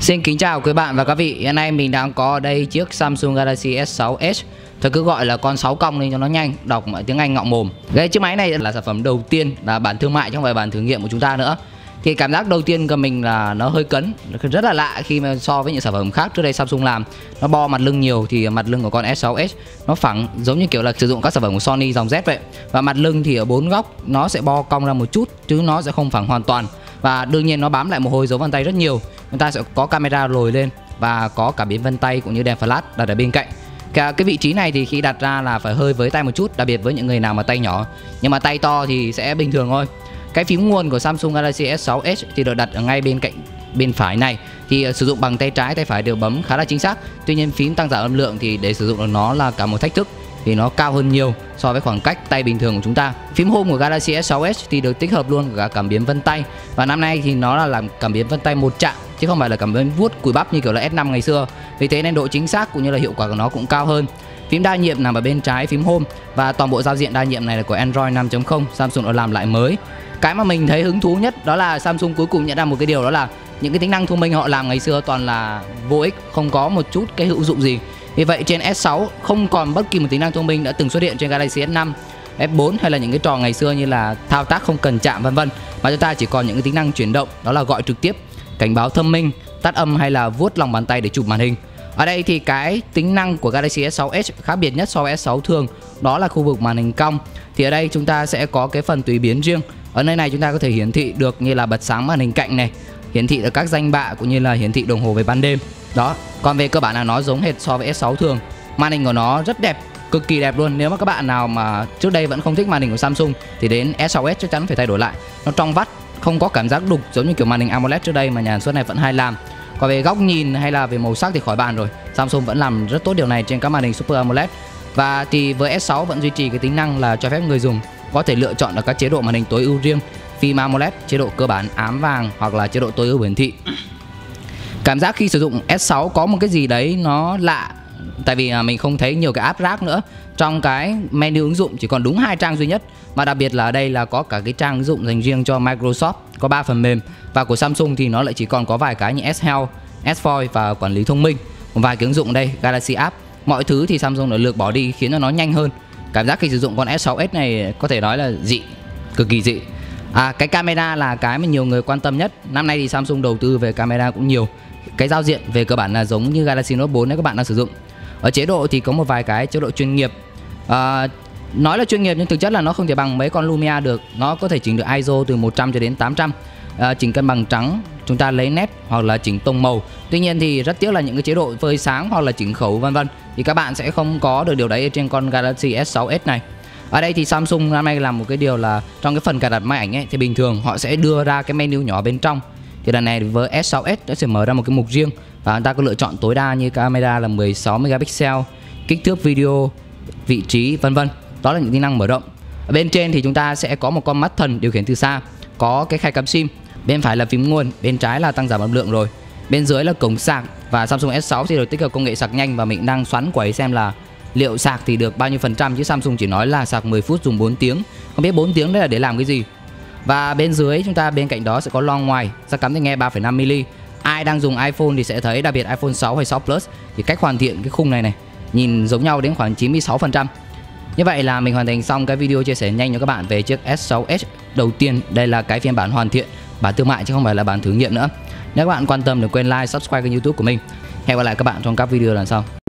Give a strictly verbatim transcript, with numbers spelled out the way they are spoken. Xin kính chào quý bạn và các vị. Hiện nay mình đang có ở đây chiếc Samsung Galaxy S sáu Edge. Tôi cứ gọi là con sáu cong lên cho nó nhanh, đọc tiếng Anh ngọng mồm. Cái chiếc máy này là sản phẩm đầu tiên là bản thương mại trong vài bản thử nghiệm của chúng ta nữa. Thì cảm giác đầu tiên của mình là nó hơi cấn, rất là lạ khi mà so với những sản phẩm khác trước đây Samsung làm. Nó bo mặt lưng nhiều thì mặt lưng của con S sáu Edge nó phẳng giống như kiểu là sử dụng các sản phẩm của Sony dòng Z vậy. Và mặt lưng thì ở bốn góc nó sẽ bo cong ra một chút chứ nó sẽ không phẳng hoàn toàn. Và đương nhiên nó bám lại mồ hôi dấu vân tay rất nhiều. Người ta sẽ có camera lồi lên và có cả biến vân tay cũng như đèn flash đặt ở bên cạnh. Cả cái vị trí này thì khi đặt ra là phải hơi với tay một chút, đặc biệt với những người nào mà tay nhỏ. Nhưng mà tay to thì sẽ bình thường thôi. Cái phím nguồn của Samsung Galaxy S sáu Edge thì được đặt ở ngay bên cạnh bên phải này. Thì sử dụng bằng tay trái, tay phải đều bấm khá là chính xác. Tuy nhiên phím tăng giảm âm lượng thì để sử dụng được nó là cả một thách thức. Thì nó cao hơn nhiều so với khoảng cách tay bình thường của chúng ta. Phím Home của Galaxy S sáu Edge thì được tích hợp luôn cả cảm biến vân tay. Và năm nay thì nó là làm cảm biến vân tay một chạm chứ không phải là cảm biến vuốt cùi bắp như kiểu là S năm ngày xưa. Vì thế nên độ chính xác cũng như là hiệu quả của nó cũng cao hơn. Phím đa nhiệm nằm ở bên trái phím Home và toàn bộ giao diện đa nhiệm này là của Android năm chấm không, Samsung đã làm lại mới. Cái mà mình thấy hứng thú nhất đó là Samsung cuối cùng nhận ra một cái điều, đó là những cái tính năng thông minh họ làm ngày xưa toàn là vô ích, không có một chút cái hữu dụng gì. Vì vậy trên S sáu không còn bất kỳ một tính năng thông minh đã từng xuất hiện trên Galaxy S năm, S bốn hay là những cái trò ngày xưa như là thao tác không cần chạm vân vân, mà chúng ta chỉ còn những cái tính năng chuyển động, đó là gọi trực tiếp, cảnh báo thâm minh, tắt âm hay là vuốt lòng bàn tay để chụp màn hình. Ở đây thì cái tính năng của Galaxy S sáu Edge khác biệt nhất so với S sáu thường đó là khu vực màn hình cong. Thì ở đây chúng ta sẽ có cái phần tùy biến riêng. Ở nơi này chúng ta có thể hiển thị được như là bật sáng màn hình cạnh này, hiển thị được các danh bạ cũng như là hiển thị đồng hồ về ban đêm. Đó, còn về cơ bản là nó giống hệt so với S sáu thường. Màn hình của nó rất đẹp, cực kỳ đẹp luôn. Nếu mà các bạn nào mà trước đây vẫn không thích màn hình của Samsung thì đến S sáu Edge chắc chắn phải thay đổi lại. Nó trong vắt, không có cảm giác đục giống như kiểu màn hình AMOLED trước đây mà nhà sản xuất này vẫn hay làm. Còn về góc nhìn hay là về màu sắc thì khỏi bàn rồi, Samsung vẫn làm rất tốt điều này trên các màn hình Super AMOLED. Và thì với S sáu vẫn duy trì cái tính năng là cho phép người dùng có thể lựa chọn được các chế độ màn hình tối ưu riêng, phim AMOLED, chế độ cơ bản ám vàng hoặc là chế độ tối ưu hiển thị. Cảm giác khi sử dụng S sáu có một cái gì đấy nó lạ, tại vì mình không thấy nhiều cái app rác nữa. Trong cái menu ứng dụng chỉ còn đúng hai trang duy nhất, mà đặc biệt là ở đây là có cả cái trang ứng dụng dành riêng cho Microsoft, có ba phần mềm. Và của Samsung thì nó lại chỉ còn có vài cái như S Health, S Voice và quản lý thông minh, một vài cái ứng dụng đây, Galaxy App. Mọi thứ thì Samsung đã lược bỏ đi khiến cho nó nhanh hơn. Cảm giác khi sử dụng con S sáu Edge này có thể nói là dị, cực kỳ dị. À, cái camera là cái mà nhiều người quan tâm nhất. Năm nay thì Samsung đầu tư về camera cũng nhiều. Cái giao diện về cơ bản là giống như Galaxy Note bốn nếu các bạn đang sử dụng. Ở chế độ thì có một vài cái chế độ chuyên nghiệp. À, nói là chuyên nghiệp nhưng thực chất là nó không thể bằng mấy con Lumia được. Nó có thể chỉnh được i ét ô từ một trăm cho đến tám trăm. À, chỉnh cân bằng trắng, chúng ta lấy nét hoặc là chỉnh tông màu. Tuy nhiên thì rất tiếc là những cái chế độ phơi sáng hoặc là chỉnh khẩu vân vân thì các bạn sẽ không có được điều đấy trên con Galaxy S sáu Edge này. Ở đây thì Samsung năm nay làm một cái điều là trong cái phần cài đặt máy ảnh ấy thì bình thường họ sẽ đưa ra cái menu nhỏ bên trong. Thì lần này với S sáu Edge nó sẽ mở ra một cái mục riêng và chúng ta có lựa chọn tối đa như camera là mười sáu megapixel, kích thước video, vị trí vân vân. Đó là những tính năng mở rộng. Ở bên trên thì chúng ta sẽ có một con mắt thần điều khiển từ xa, có cái khay cắm sim. Bên phải là phím nguồn, bên trái là tăng giảm âm lượng rồi. Bên dưới là cổng sạc và Samsung S sáu thì được tích hợp công nghệ sạc nhanh, và mình đang xoắn quẩy xem là liệu sạc thì được bao nhiêu phần trăm chứ Samsung chỉ nói là sạc mười phút dùng bốn tiếng. Không biết bốn tiếng đấy là để làm cái gì. Và bên dưới chúng ta bên cạnh đó sẽ có loa ngoài, jack cắm tai nghe ba phẩy năm mi-li-mét. Ai đang dùng iPhone thì sẽ thấy, đặc biệt iPhone sáu hay sáu Plus thì cách hoàn thiện cái khung này này nhìn giống nhau đến khoảng chín mươi sáu phần trăm. Như vậy là mình hoàn thành xong cái video chia sẻ nhanh cho các bạn về chiếc S sáu Edge đầu tiên. Đây là cái phiên bản hoàn thiện, bản thương mại chứ không phải là bản thử nghiệm nữa. Nếu các bạn quan tâm đừng quên like, subscribe kênh YouTube của mình. Hẹn gặp lại các bạn trong các video lần sau.